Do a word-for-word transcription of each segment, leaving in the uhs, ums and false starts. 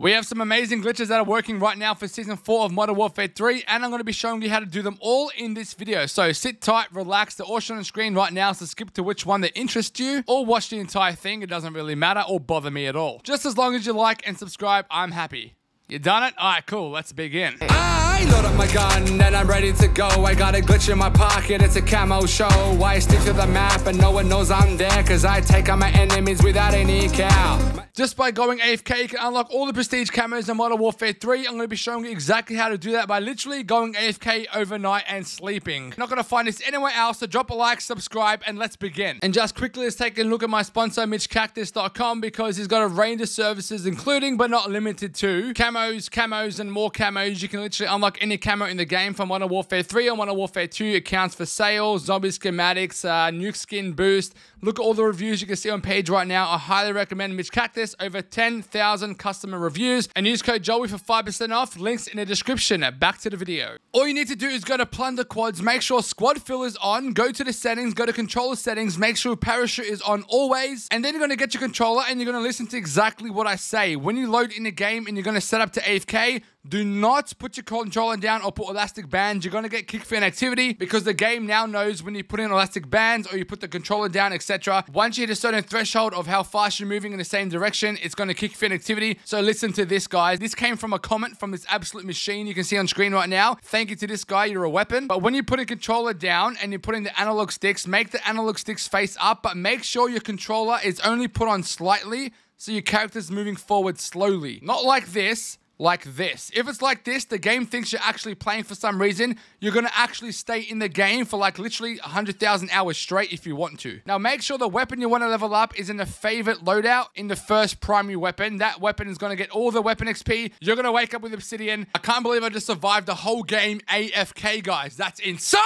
We have some amazing glitches that are working right now for Season four of Modern Warfare three, and I'm going to be showing you how to do them all in this video. So sit tight, relax, they're all shown on screen right now, so skip to which one that interests you, or watch the entire thing, it doesn't really matter or bother me at all. Just as long as you like and subscribe, I'm happy. You done it? Alright, cool, let's begin. I load up my gun and I'm ready to go. I got a glitch in my pocket, it's a camo show. I stick to the map and no one knows I'm there, cause I take out my enemies without any cow. Just by going A F K, you can unlock all the prestige camos in Modern Warfare three. I'm going to be showing you exactly how to do that by literally going A F K overnight and sleeping. Not going to find this anywhere else, so drop a like, subscribe, and let's begin. And just quickly, let's take a look at my sponsor, Mitch Cactus dot com, because he's got a range of services, including but not limited to camo. Camos, camos, and more camos. You can literally unlock any camo in the game from Modern Warfare three or Modern Warfare two. Accounts for sale, zombie schematics, uh, nuke skin boost. Look at all the reviews you can see on page right now. I highly recommend Mitch Cactus. Over ten thousand customer reviews. And use code Joey for five percent off. Links in the description. Back to the video. All you need to do is go to Plunder Quads. Make sure Squad Fill is on. Go to the settings. Go to Controller Settings. Make sure Parachute is on always. And then you're going to get your controller and you're going to listen to exactly what I say. When you load in the game and you're going to set up to A F K, do not put your controller down or put elastic bands. You're going to get kicked for inactivity because the game now knows when you put in elastic bands or you put the controller down, et cetera. Once you hit a certain threshold of how fast you're moving in the same direction, it's going to kick for inactivity. So listen to this, guys. This came from a comment from this absolute machine you can see on screen right now. Thank you to this guy. You're a weapon. But when you put a controller down and you're putting the analog sticks, make the analog sticks face up, but make sure your controller is only put on slightly so your character's moving forward slowly. Not like this. Like this. If it's like this, the game thinks you're actually playing for some reason. You're going to actually stay in the game for like literally one hundred thousand hours straight if you want to. Now make sure the weapon you want to level up is in the favorite loadout in the first primary weapon. That weapon is going to get all the weapon X P. You're going to wake up with obsidian. I can't believe I just survived the whole game A F K, guys. That's insane!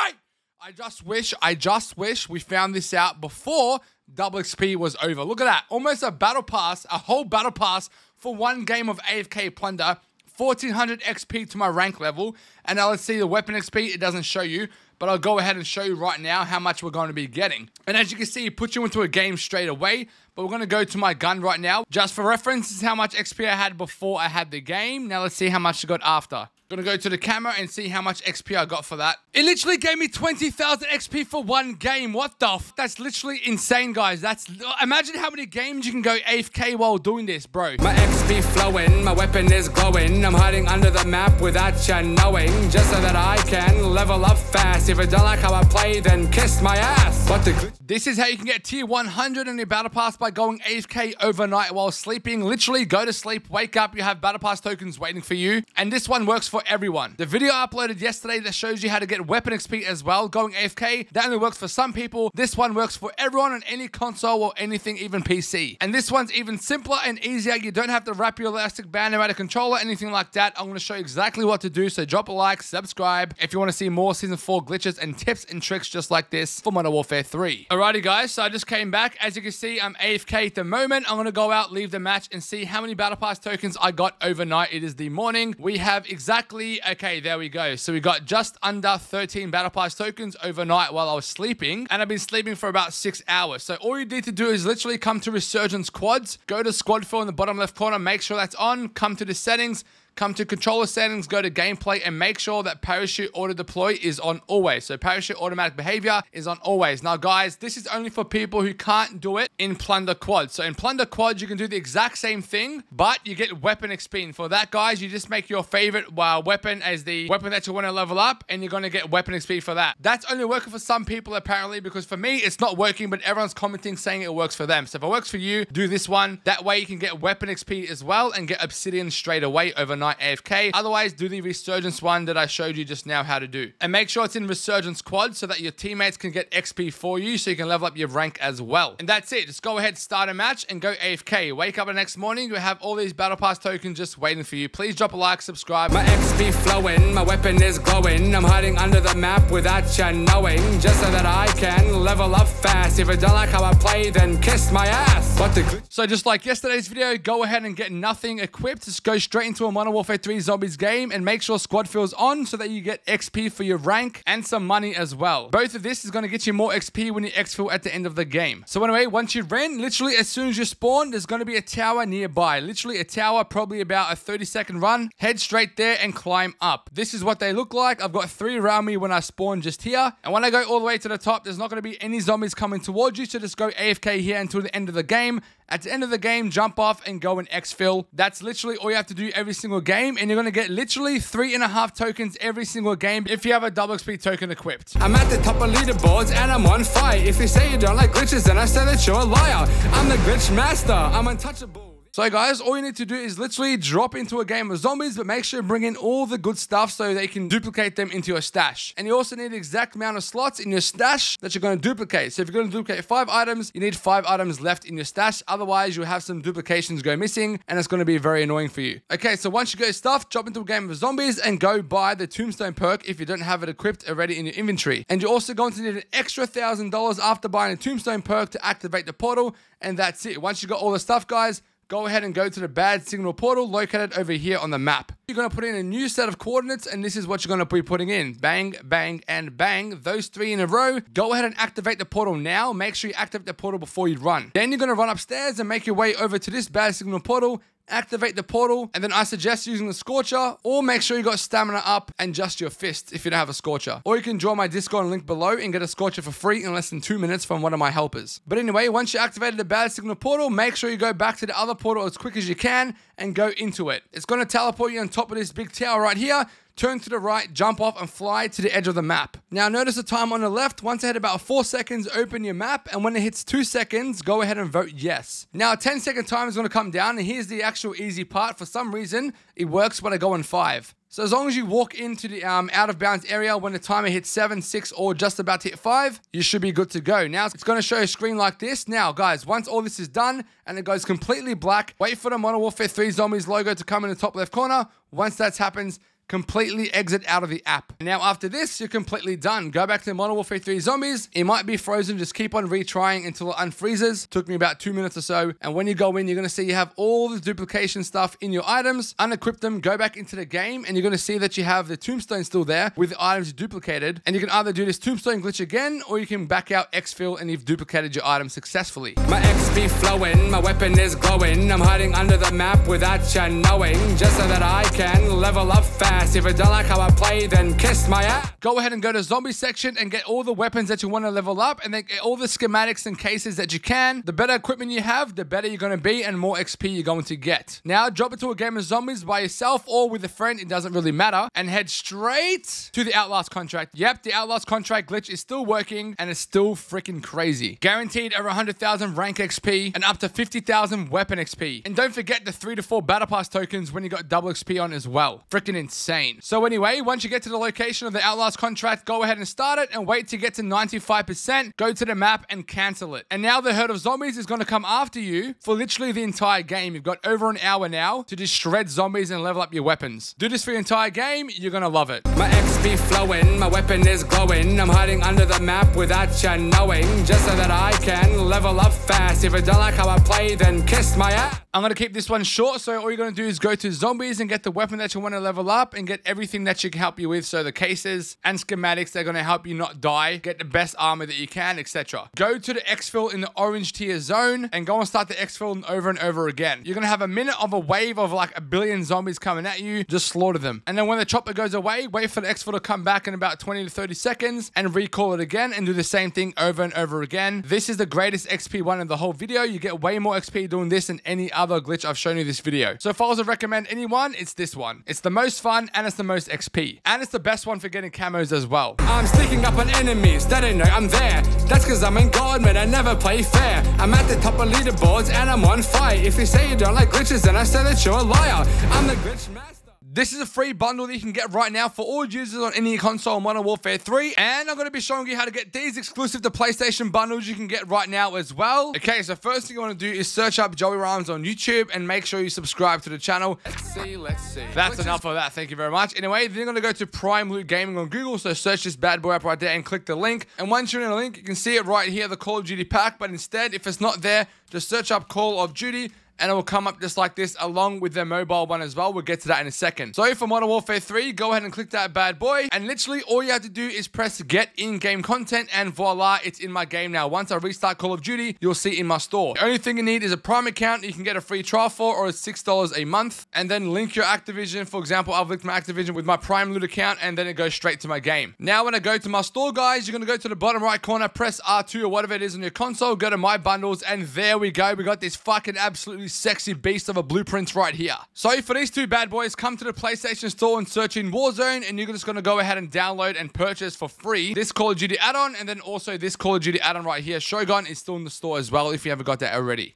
I just wish, I just wish we found this out before double X P was over. Look at that. Almost a battle pass, a whole battle pass for one game of A F K Plunder. fourteen hundred X P to my rank level. And now let's see the weapon X P. It doesn't show you, but I'll go ahead and show you right now how much we're going to be getting. And as you can see, it puts you into a game straight away. But we're going to go to my gun right now. Just for reference, this is how much X P I had before I had the game. Now let's see how much I got after. Gonna go to the camera and see how much X P I got for that. It literally gave me twenty thousand X P for one game. What the f? That's literally insane, guys. That's... Imagine how many games you can go A F K while doing this, bro. My X P flowing, my weapon is glowing. I'm hiding under the map without you knowing, just so that I can level up fast. If I don't like how I play, then kiss my ass. But the... This is how you can get tier one hundred in your battle pass by going A F K overnight while sleeping. Literally, go to sleep, wake up, you have battle pass tokens waiting for you. And this one works for for everyone. The video I uploaded yesterday that shows you how to get weapon X P as well, going A F K, that only works for some people. This one works for everyone on any console or anything, even P C. And this one's even simpler and easier. You don't have to wrap your elastic band around a controller, anything like that. I'm going to show you exactly what to do, so drop a like, subscribe, if you want to see more Season four glitches and tips and tricks just like this for Modern Warfare three. Alrighty, guys, so I just came back. As you can see, I'm A F K at the moment. I'm going to go out, leave the match, and see how many Battle Pass tokens I got overnight. It is the morning. We have exactly... Okay, there we go. So we got just under thirteen Battle Pass tokens overnight while I was sleeping. And I've been sleeping for about six hours. So all you need to do is literally come to Resurgence Quads. Go to Squad Fill in the bottom left corner. Make sure that's on. Come to the settings. Come to controller settings, go to gameplay, and make sure that parachute auto deploy is on always. So parachute automatic behavior is on always. Now, guys, this is only for people who can't do it in Plunder Quad. So in Plunder Quad, you can do the exact same thing, but you get weapon X P. And for that, guys, you just make your favorite uh, weapon as the weapon that you want to level up, and you're going to get weapon X P for that. That's only working for some people, apparently, because for me, it's not working, but everyone's commenting saying it works for them. So if it works for you, do this one. That way you can get weapon X P as well and get obsidian straight away overnight. A F K. Otherwise, do the Resurgence one that I showed you just now how to do. And make sure it's in Resurgence Quad so that your teammates can get X P for you so you can level up your rank as well. And that's it. Just go ahead, start a match, and go A F K. Wake up the next morning, you have all these Battle Pass tokens just waiting for you. Please drop a like, subscribe. My X P flowing, my weapon is glowing. I'm hiding under the map without you knowing, just so that I can level up fast. If I don't like how I play, then kiss my ass. But the... So just like yesterday's video, go ahead and get nothing equipped. Just go straight into a model Modern Warfare three Zombies game and make sure squad fills on so that you get X P for your rank and some money as well. Both of this is going to get you more X P when you X-fill at the end of the game. So anyway, once you ran, literally as soon as you spawn, there's going to be a tower nearby. Literally a tower, probably about a thirty second run. Head straight there and climb up. This is what they look like. I've got three around me when I spawn just here. And when I go all the way to the top, there's not going to be any zombies coming towards you. So just go A F K here until the end of the game. At the end of the game, jump off and go and X-fill. That's literally all you have to do every single game, and you're going to get literally three and a half tokens every single game if you have a double X P token equipped. I'm at the top of leaderboards and I'm on fire. If you say you don't like glitches, then I say that you're a liar. I'm the glitch master. I'm untouchable. So guys, all you need to do is literally drop into a game of zombies, but make sure you bring in all the good stuff so they can duplicate them into your stash. And you also need the exact amount of slots in your stash that you're going to duplicate. So if you're going to duplicate five items, you need five items left in your stash. Otherwise, you'll have some duplications go missing and it's going to be very annoying for you. Okay, so once you get stuff, drop into a game of zombies and go buy the Tombstone perk if you don't have it equipped already in your inventory. And you're also going to need an extra thousand dollars after buying a Tombstone perk to activate the portal. And that's it. Once you got all the stuff, guys, go ahead and go to the bad signal portal located over here on the map. You're going to put in a new set of coordinates, and this is what you're going to be putting in. Bang, bang, and bang. Those three in a row. Go ahead and activate the portal now. Make sure you activate the portal before you run. Then you're going to run upstairs and make your way over to this bad signal portal. Activate the portal, and then I suggest using the Scorcher, or make sure you got stamina up and just your fist if you don't have a Scorcher. Or you can join my Discord link below and get a Scorcher for free in less than two minutes from one of my helpers. But anyway, once you activated the bad signal portal, make sure you go back to the other portal as quick as you can and go into it. It's going to teleport you on top of this big tower right here. Turn to the right, jump off, and fly to the edge of the map. Now, notice the time on the left. Once ahead about four seconds, open your map, and when it hits two seconds, go ahead and vote yes. Now, a ten second time is going to come down, and here's the actual easy part. For some reason, it works when I go on five. So as long as you walk into the um, out-of-bounds area when the timer hits seven, six, or just about to hit five, you should be good to go. Now, it's going to show you a screen like this. Now, guys, once all this is done and it goes completely black, wait for the Modern Warfare three Zombies logo to come in the top left corner. Once that happens, completely exit out of the app. Now, after this, you're completely done. Go back to Modern Warfare three Zombies. It might be frozen. Just keep on retrying until it unfreezes. Took me about two minutes or so. And when you go in, you're going to see you have all the duplication stuff in your items. Unequip them. Go back into the game. And you're going to see that you have the Tombstone still there with the items duplicated. And you can either do this Tombstone glitch again, or you can back out X-Fill and you've duplicated your item successfully. My X P flowing. My weapon is glowing. I'm hiding under the map without you knowing, just so that I can level up fast. If I don't like how I play, then kiss my ass. Go ahead and go to zombie section and get all the weapons that you want to level up, and then get all the schematics and cases that you can. The better equipment you have, the better you're going to be and more X P you're going to get. Now, drop into a game of zombies by yourself or with a friend. It doesn't really matter. And head straight to the Outlast contract. Yep, the Outlast contract glitch is still working and it's still freaking crazy. Guaranteed over one hundred thousand rank X P and up to fifty thousand weapon X P. And don't forget the three to four battle pass tokens when you got double X P on as well. Freaking insane. Insane. So anyway, once you get to the location of the Outlast contract, go ahead and start it and wait to get to ninety-five percent, go to the map and cancel it. And now the herd of zombies is going to come after you for literally the entire game. You've got over an hour now to just shred zombies and level up your weapons. Do this for your entire game. You're going to love it. My X P flowing, my weapon is glowing. I'm hiding under the map without you knowing, just so that I can level up fast. If I don't like how I play, then kiss my ass. I'm going to keep this one short. So all you're going to do is go to zombies and get the weapon that you want to level up and get everything that she can help you with. So the cases and schematics, they're going to help you not die, get the best armor that you can, et cetera. Go to the X-Fill in the orange tier zone and go and start the X-Fill over and over again. You're going to have a minute of a wave of like a billion zombies coming at you. Just slaughter them. And then when the chopper goes away, wait for the X-Fill to come back in about twenty to thirty seconds and recall it again and do the same thing over and over again. This is the greatest X P one in the whole video. You get way more X P doing this than any other glitch I've shown you this video. So if I was to recommend anyone, it's this one. It's the most fun, and it's the most X P, and it's the best one for getting camos as well. I'm sticking up on enemies, they don't know I'm there. That's because I'm in God, man, I never play fair. I'm at the top of leaderboards and I'm on fire. If you say you don't like glitches, then I say that you're a liar. I'm the glitch master. This is a free bundle that you can get right now for all users on any console in Modern Warfare three. And I'm going to be showing you how to get these exclusive to PlayStation bundles you can get right now as well. Okay, so first thing you want to do is search up Joeyrahmz on YouTube and make sure you subscribe to the channel. Let's see, let's see. That's Which enough of that. Thank you very much. Anyway, then you're going to go to Prime Loot Gaming on Google. So search this bad boy up right there and click the link. And once you're in the link, you can see it right here, the Call of Duty pack. But instead, if it's not there, just search up Call of Duty and it will come up just like this along with their mobile one as well. We'll get to that in a second. So for Modern Warfare three, go ahead and click that bad boy, and literally all you have to do is press get in-game content, and voila, it's in my game now. Once I restart Call of Duty, you'll see in my store. The only thing you need is a Prime account you can get a free trial for, or it's six dollars a month, and then link your Activision. For example, I've linked my Activision with my Prime Loot account, and then it goes straight to my game. Now when I go to my store, guys, you're going to go to the bottom right corner, press R two or whatever it is on your console, go to my bundles, and there we go. We got this fucking absolutely sexy beast of a blueprint right here. So for these two bad boys, come to the PlayStation store and search in Warzone, and you're just going to go ahead and download and purchase for free this Call of Duty add-on, and then also this Call of Duty add-on right here. Shogun is still in the store as well if you haven't got that already.